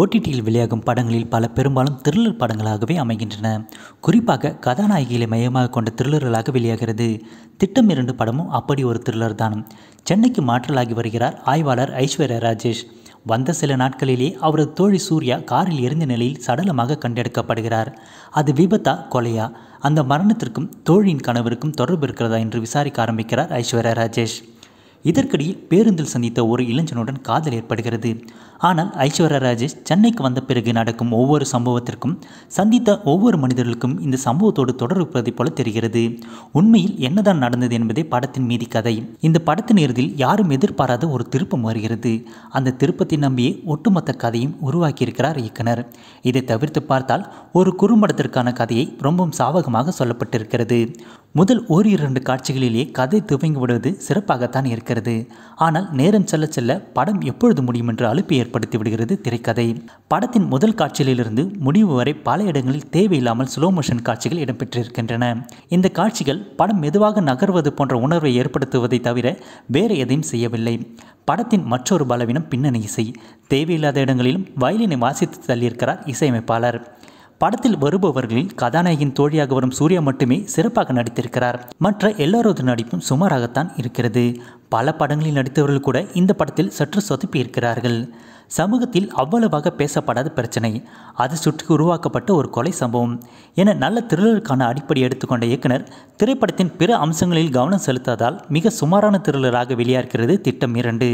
ஓடிடியில் வெளியாகும் படங்களில் பல பெரும்பாலும் த்ரில்லர் படங்களாகவே அமைகின்றன. குறிப்பாக கதாநாயகிகளை மையமாக கொண்ட த்ரில்லர்களாக வெளியாகிறது. திட்டம் 2 படமும் அப்படி ஒரு த்ரில்லர் தான். சென்னைக்கு மாற்றலாகி வருகிறார் ஆய்வாளர் ஐஸ்வர்யா ராஜேஷ். வந்த சில நாட்களிலே அவரது தோழி சூர்யா காரில் எரிந்த நிலையில் சடலமாக கண்டெடுக்கப்படுகிறார். அது விபத்தா கொலையா? அந்த மரணத்திற்கும் தோழியின் கணவருக்கும் தொடர்பு இருக்கிறதா என்று விசாரிக்க ஆரம்பிக்கிறார் ஐஸ்வர்யா ராஜேஷ். இதற்கிடையே பேருந்தில் சந்தித்த ஒரு இளைஞனுடன் காதல் ஏற்படுகிறது. ஆனால் ஐஸ்வர்யா ராஜேஷ் சென்னைக்கு வந்த பிறகு நடக்கும் ஒவ்வொரு சம்பவத்திற்கும் சந்தித்த ஒவ்வொரு மனிதர்களுக்கும் இந்த சம்பவத்தோடு தொடர்புப்பதை போல தெரிகிறது. உண்மையில் என்னதான் நடந்தது என்பதே படத்தின் மீதி கதை. இந்த படத்தின் இறுதியில் யாரும் எதிர்பாராத ஒரு திருப்பம் வருகிறது. அந்த திருப்பத்தை நம்பியே ஒட்டுமொத்த கதையும் உருவாக்கியிருக்கிறார் இயக்குனர். இதை தவிர்த்து பார்த்தால் ஒரு குறும்படத்திற்கான கதையை ரொம்பவும் சாவகமாக சொல்லப்பட்டிருக்கிறது. முதல் ஓரிரண்டு காட்சிகளிலேயே கதை துவங்கிவிடுவது சிறப்பாகத்தான் இருக்கிறது. ஆனால் நேரம் செல்ல செல்ல படம் எப்பொழுது முடியும் என்று அலுப்பை ஏற்படுத்தி விடுகிறது திரைக்கதை. படத்தின் முதல் காட்சியிலிருந்து முடிவு வரை பல இடங்களில் தேவையில்லாமல் ஸ்லோ மோஷன் காட்சிகள் இடம்பெற்றிருக்கின்றன. இந்த காட்சிகள் படம் மெதுவாக நகர்வது போன்ற உணர்வை ஏற்படுத்துவதை தவிர வேறு எதையும் செய்யவில்லை. படத்தின் மற்றொரு பலவீனம் பின்னணி இசை. தேவையில்லாத இடங்களிலும் வயலினை வாசித்து தள்ளியிருக்கிறார் இசையமைப்பாளர். படத்தில் வருபவர்களில் கதாநாயகின் தோழியாக வரும் சூர்யா மட்டுமே சிறப்பாக நடித்திருக்கிறார். மற்ற எல்லாரது நடிப்பும் சுமாராகத்தான் இருக்கிறது. பல படங்களில் நடித்தவர்கள் கூட இந்த படத்தில் சற்று சொதப்பி இருக்கிறார்கள். சமூகத்தில் அவ்வளவாக பேசப்படாத பிரச்சனை, அது சுற்றி உருவாக்கப்பட்ட ஒரு கொலை சம்பவம் என நல்ல த்ரில்லருக்கான அடிப்படை எடுத்துக்கொண்ட இயக்குனர் திரைப்படத்தின் பிற அம்சங்களில் கவனம் செலுத்தாதால் மிக சுமாரான த்ரில்லராக வெளியாகிறது திட்டம் 2.